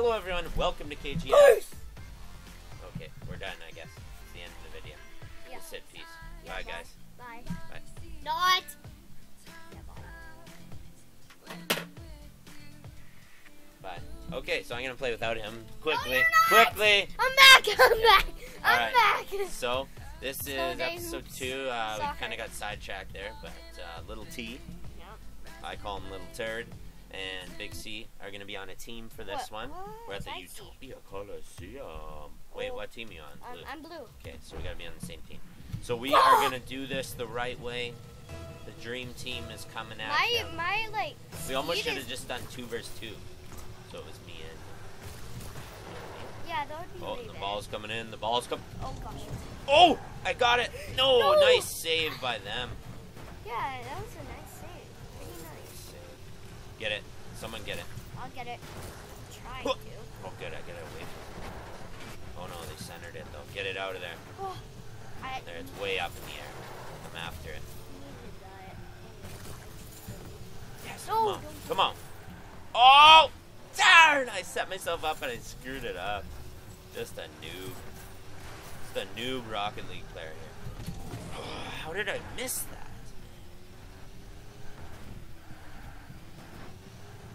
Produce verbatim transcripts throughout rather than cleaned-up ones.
Hello everyone, welcome to K G S. Peace. Okay, we're done, I guess. It's the end of the video. Yeah. Just said peace. Yeah, bye, bye guys. Bye. Bye. Not. Bye. Okay, so I'm gonna play without him quickly. No, quickly. I'm back. I'm back. I'm right. back. So this is so episode two. Uh, we kind of got sidetracked there, but uh, Little T, yeah. I call him Little Turd, and Big C are gonna be on a team for this what? one. What? We're at the I Utopia Coliseum. Oh. Wait, what team are you on? Blue. I'm, I'm blue. Okay, so we gotta be on the same team. So we ah! are gonna do this the right way. The dream team is coming at my, them. My, like, we almost should have just done two versus two. So it was me and. Yeah, that would be Oh, really the bad. ball's coming in. The ball's coming. Oh gosh. Oh, I got it. No, no, nice save by them. Yeah, that was a nice save. Pretty nice. Get it. Someone get it. I'll get it. I'm trying oh. to. Oh, good. I got it away from it. Oh no, they centered it though. Get it out of there. Oh. I, there, it's way up in the air. I'm after it. Yes, no, come on. Come on. Oh, darn! I set myself up and I screwed it up. Just a noob. Just a noob Rocket League player here. Oh, how did I miss that?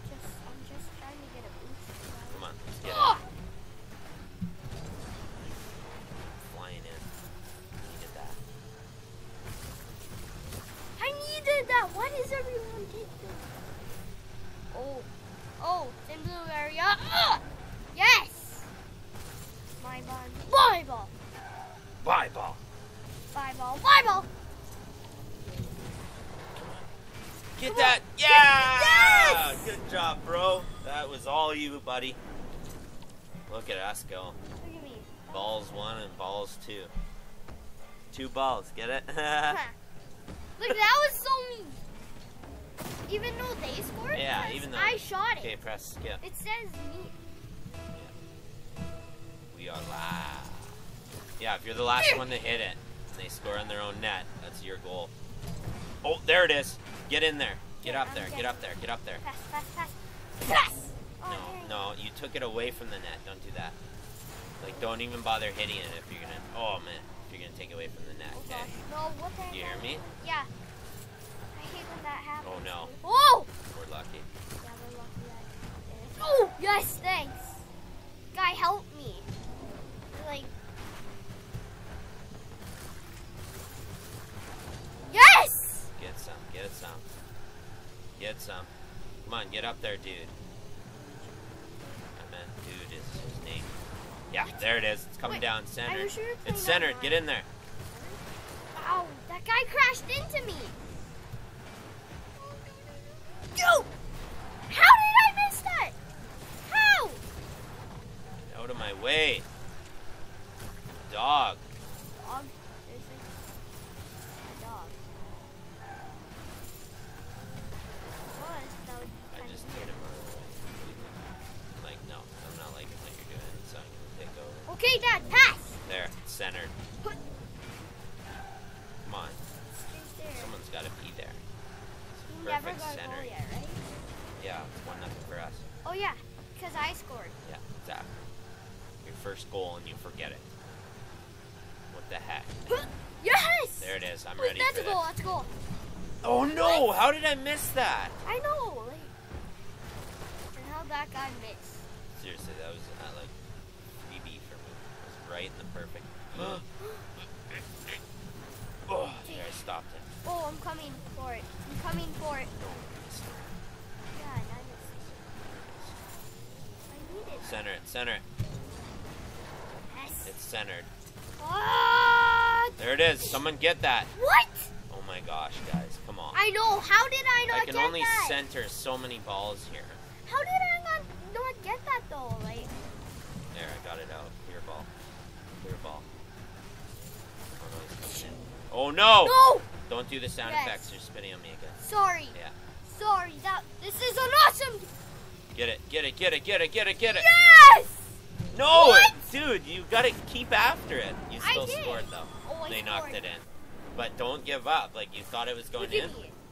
Just, I'm just trying to get a boost. Come on, let's get oh. it. That. What is everyone taking? Oh, oh, in blue area. Ah! Yes! My ball. My ball. My ball. My ball. My ball. Get Come that. On. Yeah! Yes! Good job, bro. That was all you, buddy. Look at us go. Look at me. Balls one and balls two. Two balls. Get it? huh. Look, that was so mean. Even though they scored, yeah, even though I shot it. Okay, press skip. It says me. Yeah. We are live. Yeah, if you're the last Here. one to hit it, and they score on their own net, that's your goal. Oh, there it is. Get in there. Get yeah, up there. Get up there. Get up there. Pass, pass, pass. Pass! No, oh, no, you took it away from the net. Don't do that. Like, don't even bother hitting it if you're gonna. Oh man. You're gonna take away from the net, okay? No, what the heck? You hear me? Yeah. I hate when that happens. Oh no. Oh! We're lucky. Yeah, we're lucky that it is. Oh! Yes, thanks! Guy, help me. Like. Yes! Get some, get some. Get some. Come on, get up there, dude. I meant dude is his name. Yeah, there it is. It's coming Wait, down center. It's centered. Online. Get in there. Wow, that guy crashed into me. Yo! How did I miss that? How? Get out of my way. Dog. Dog? There's a dog. I just need him. Okay, Dad, pass! There, centered. Put. Come on. Someone's got to be there. It's perfect never got center. A goal yet, right? Yeah, it's one nothing for us. Oh, yeah, because I scored. Yeah, exactly. Your first goal and you forget it. What the heck? Yes! There it is. I'm Wait, ready that's for a goal, that's a goal. Oh, no! What? How did I miss that? I know. Like, and how that guy missed. Seriously, that was not like... Right in the perfect. oh, there, I stopped it. Oh, I'm coming for it. I'm coming for it. Yeah, I missed it. I need it. Center it, center it. Yes. It's centered. What? There it is. Someone get that. What? Oh my gosh, guys. Come on. I know. How did I not get that? I can only that? center so many balls here. How did I not, not get that though? Like. There, I got it out. Clear ball. Clear ball. Oh no, he's coming in. Oh no! No! Don't do the sound yes. effects. You're spinning on me again. Sorry. Yeah. Sorry. That. This is an awesome. Get it. Get it. Get it. Get it. Get it. Get it. Yes! No, what? dude, you gotta keep after it. You still I did. scored though. Oh, I they scored. knocked it in. But don't give up. Like you thought it was going in.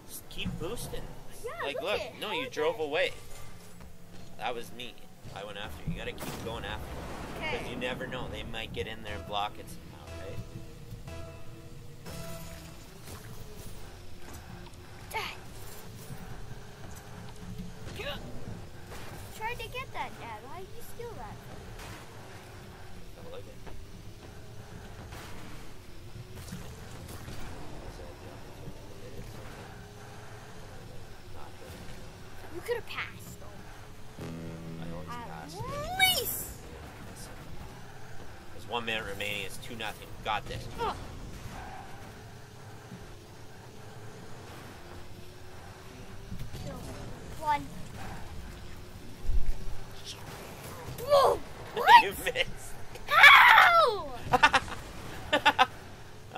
Just keep boosting. Yeah, like look. look. No, you drove away. That was me. I went after you. You gotta keep going after them. Because you never know, they might get in there and block it somehow, right? Dad. Tried to get that, Dad. Why did you steal that? I like it. You could have passed. I always pass. At least. There's one minute remaining. It's two nothing. Got this. Ugh. Two, one. Whoa! What? You missed. Ow!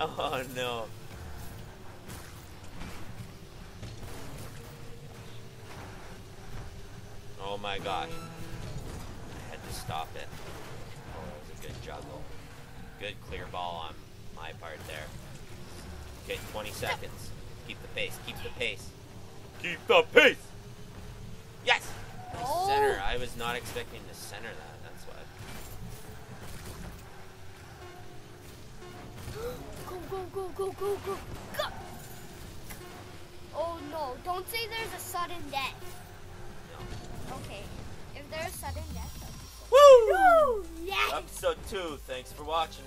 Oh no. Oh my gosh. I had to stop it. Oh, that was a good juggle. Good clear ball on my part there. Okay, twenty seconds. Keep the pace, keep the pace. Keep the pace! Yes! Oh. Center. I was not expecting to center that, that's why. Go, go, go, go, go, go, go! Oh no, don't say there's a sudden death. Okay, if there's a sudden death, I'll be so. Woo! Woo! Yes! Episode two, thanks for watching.